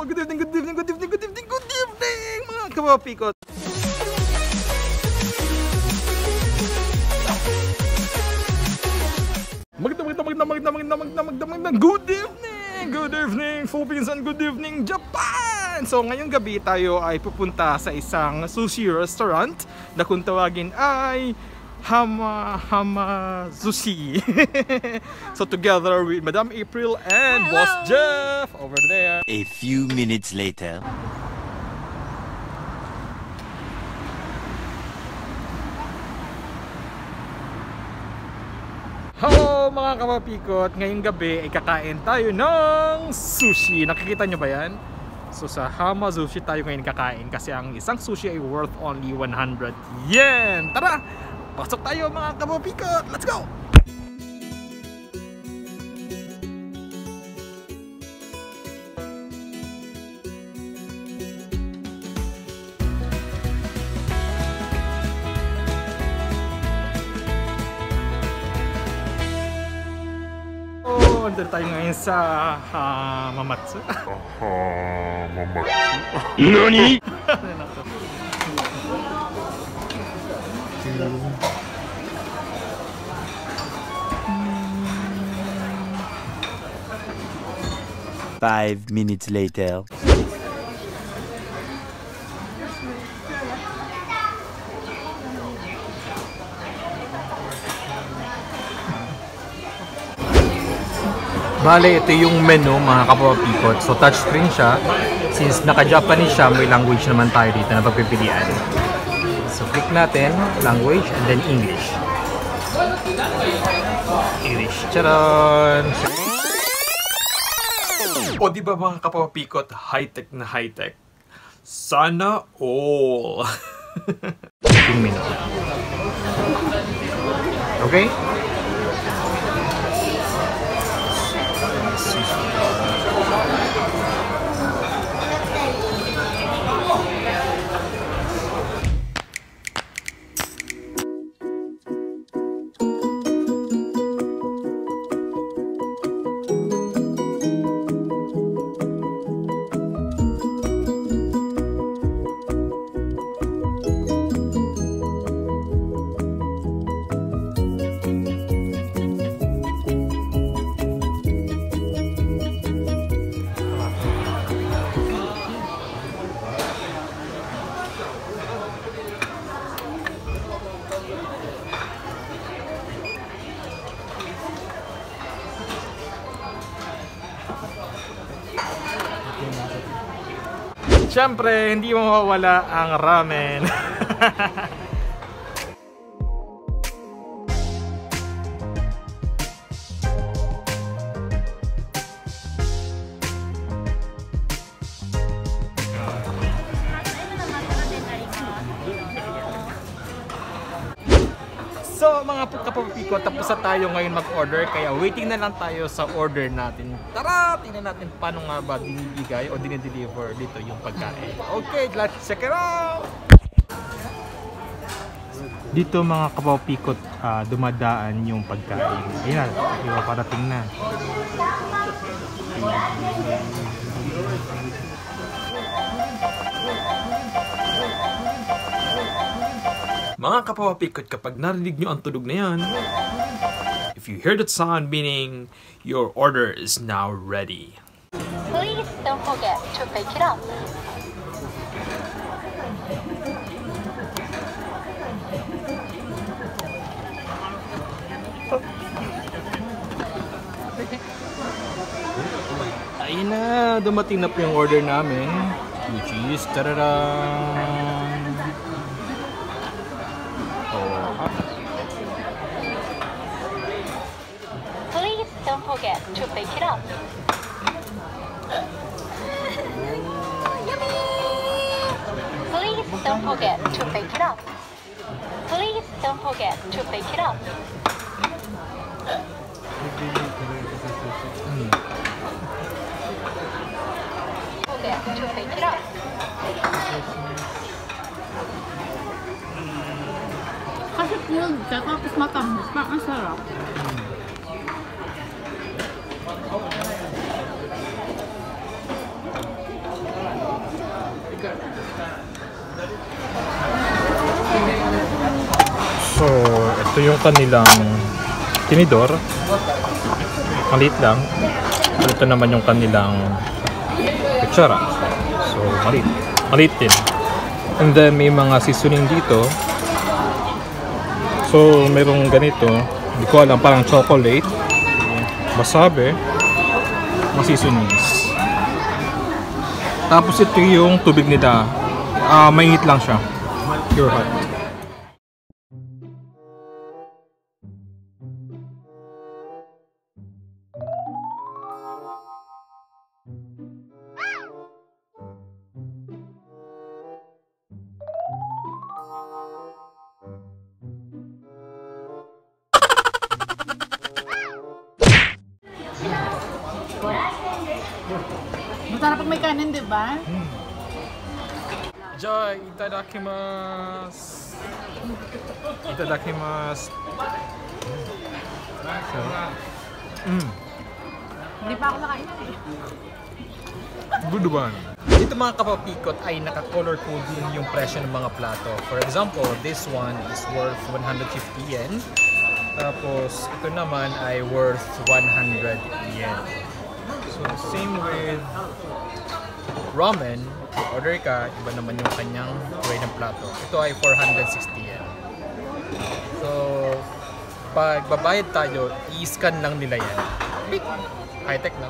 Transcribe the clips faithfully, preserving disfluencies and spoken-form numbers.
Oh, good evening, good evening, good evening, good evening, good evening, mga Papa Pikot. Magandang, magandang, magandang, magandang, magandang, magandang, magandang, good evening, good evening, Philippines, and good evening, Japan! So, ngayong gabi tayo ay pupunta sa isang sushi restaurant na kung tawagin ay Hama, Hamazushi. So together with Madam April and hello. Boss Jeff over there. A few minutes later. Hello mga kapapikot! Ngayong gabi ay kakain tayo ng sushi. Nakikita nyo ba yan? So sa Hamazushi tayo ngayon kakain kasi ang isang sushi ay worth only one hundred yen. Tara! Pasok tayo mga kapapikot! Let's go! Oh, andito tayo ngayon sa Hamamatsu. Hamamatsu? Nani? Five minutes later. Bale, ito yung menu mga kapapikot. So touchscreen siya. Since naka-Japanese siya, may language naman tayo dito na pagpipilian. So click natin, language, and then English. English. Charon! O di ba mga kapapikot, high-tech na high-tech? Sana all! Okay? Siyempre, hindi mo mawawala ang ramen. So mga kapapikot, tapos na tayo ngayon mag-order, kaya waiting na lang tayo sa order natin. Tara! Tingnan natin paano nga ba dinibigay o dinideliver dito yung pagkain. Okay, let's check it out! Dito mga kapapikot, uh, dumadaan yung pagkain. Ayan na, yung parating na. Mga kapapikot, kapag narinig nyo ang tunog na yan, if you hear that sound, meaning your order is now ready. Please don't forget to pick it up. Ayun na, dumating na po yung order namin. Which is, tararang! Don't forget to pick it up. Yummy! Please don't forget to pick it up. Please don't forget to pick it up. Don't forget to pick it up. Kasi yung dapat mas matamis pa ang sarap. So, ito yung kanilang tinidor. Maliit lang. Ito naman yung kanilang kutsara. So, maliit. Maliit din. And then, may mga seasoning dito. So, merong ganito. Hindi ko alam, parang chocolate. Wasabi. Mga seasonings. Tapos ito yung tubig nila. Uh, mainit lang siya. Pure hot. Masarap pag may kanin, di ba? Hmm. Joy, itadakimasu. Itadakimasu. Mm. Hindi pa ako nakain eh. Good one. Dito mga Papa Pikot ay naka-color coding yung presyo ng mga plato. For example, this one is worth one hundred fifty yen. Tapos ito naman ay worth one hundred yen. So same with ramen. Order ka, iba naman yung kanyang way ng plato. Ito ay four hundred sixty yen. So, pag babayad tayo, i-scan lang nila yan. High-tech na.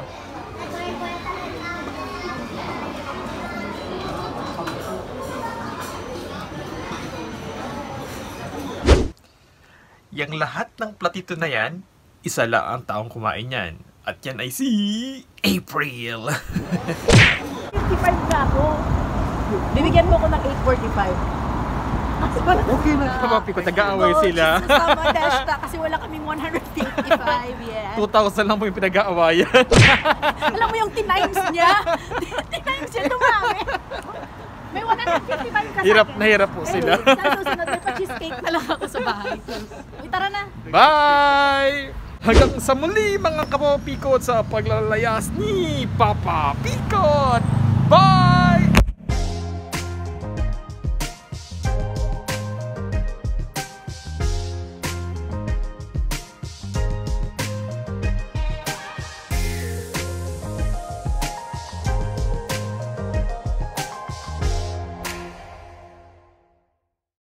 Yang lahat ng platito na yan, isa lang ang taong kumain yan. At yan ay si April! fifty-five na ako. Bibigyan mo ako ng eight forty-five. Okay na. Papa Pikot, nag-aaway sila. Kasi wala kaming one hundred fifty-five. Yes. two thousand lang po yung pinag-aawayan. Alam mo yung ten times niya? ten times niya dumami. May one hundred fifty-five kasi. Hirap na hirap po sila. Susunod, may pa-cheesecake na lang ako sa bahay. Tara na. Bye! Hanggang sa muli mga Papa Pikot sa paglalayas ni Papa Pikot. Bye!